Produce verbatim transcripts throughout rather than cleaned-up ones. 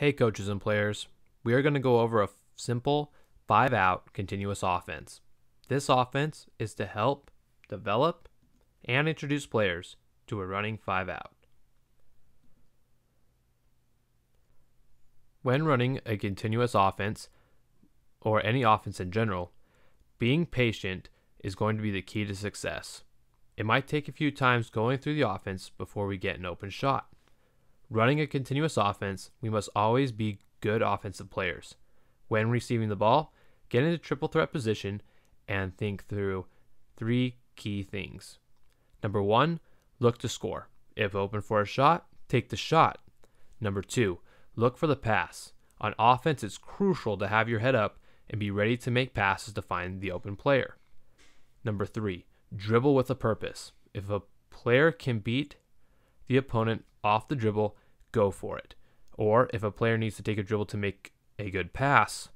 Hey coaches and players, we are going to go over a simple five-out continuous offense. This offense is to help develop and introduce players to a running five-out. When running a continuous offense, or any offense in general, being patient is going to be the key to success. It might take a few times going through the offense before we get an open shot. Running a continuous offense, we must always be good offensive players. When receiving the ball, get into triple threat position and think through three key things. Number one, look to score. If open for a shot, take the shot. Number two, look for the pass. On offense, it's crucial to have your head up and be ready to make passes to find the open player. Number three, dribble with a purpose. If a player can beat the opponent off the dribble, go for it. Or if a player needs to take a dribble to make a good pass,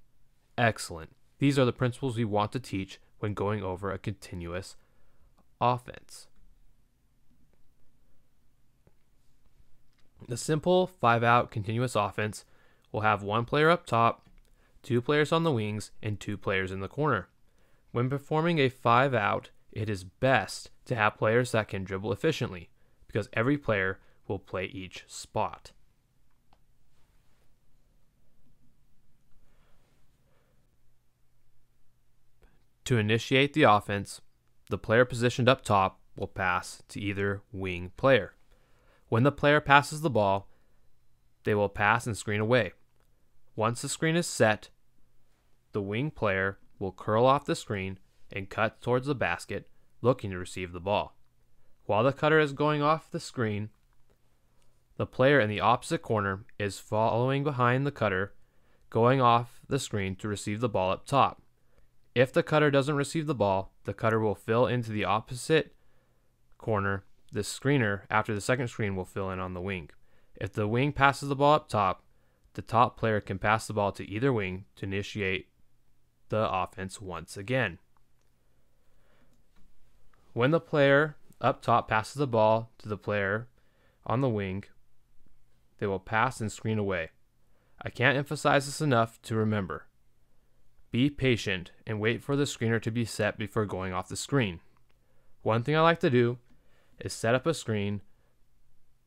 excellent. These are the principles we want to teach when going over a continuous offense. The simple five-out continuous offense will have one player up top, two players on the wings, and two players in the corner. When performing a five-out, it is best to have players that can dribble efficiently, because every player will play each spot. To initiate the offense, the player positioned up top will pass to either wing player. When the player passes the ball, they will pass and screen away. Once the screen is set, the wing player will curl off the screen and cut towards the basket, looking to receive the ball. While the cutter is going off the screen, the player in the opposite corner is following behind the cutter, going off the screen to receive the ball up top. If the cutter doesn't receive the ball, the cutter will fill into the opposite corner. The screener, after the second screen, will fill in on the wing. If the wing passes the ball up top, the top player can pass the ball to either wing to initiate the offense once again. When the player up top passes the ball to the player on the wing, they will pass and screen away. I can't emphasize this enough to remember. Be patient and wait for the screener to be set before going off the screen. One thing I like to do is set up a screen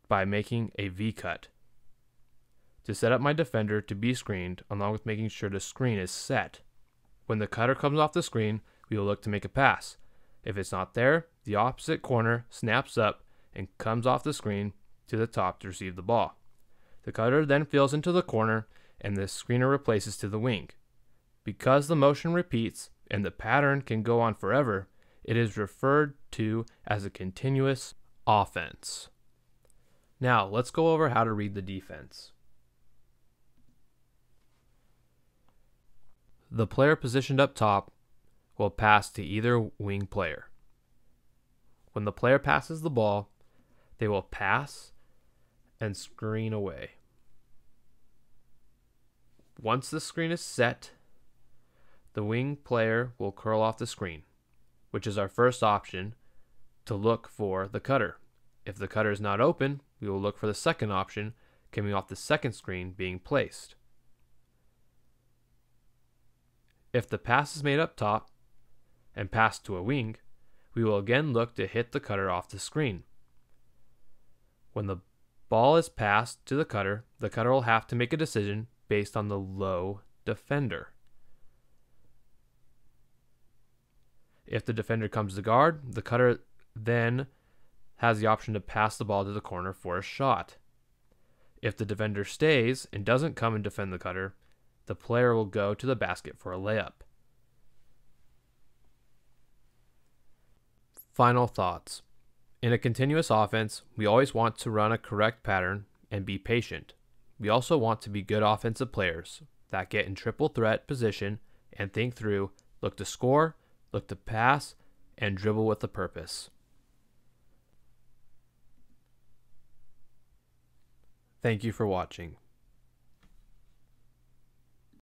by making a V-cut to set up my defender to be screened, along with making sure the screen is set. When the cutter comes off the screen, we will look to make a pass. If it's not there, the opposite corner snaps up and comes off the screen to the top to receive the ball. The cutter then fills into the corner and the screener replaces to the wing. Because the motion repeats and the pattern can go on forever, it is referred to as a continuous offense. Now, let's go over how to read the defense. The player positioned up top will pass to either wing player. When the player passes the ball, they will pass and screen away. Once the screen is set, the wing player will curl off the screen, which is our first option, to look for the cutter. If the cutter is not open, we will look for the second option, coming off the second screen being placed. If the pass is made up top and passed to a wing, we will again look to hit the cutter off the screen. When the ball is passed to the cutter, the cutter will have to make a decision based on the low defender. If the defender comes to guard, the cutter then has the option to pass the ball to the corner for a shot. If the defender stays and doesn't come and defend the cutter, the player will go to the basket for a layup. Final thoughts. In a continuous offense, we always want to run a correct pattern and be patient. We also want to be good offensive players that get in triple threat position and think through, look to score, look to pass, and dribble with a purpose. Thank you for watching.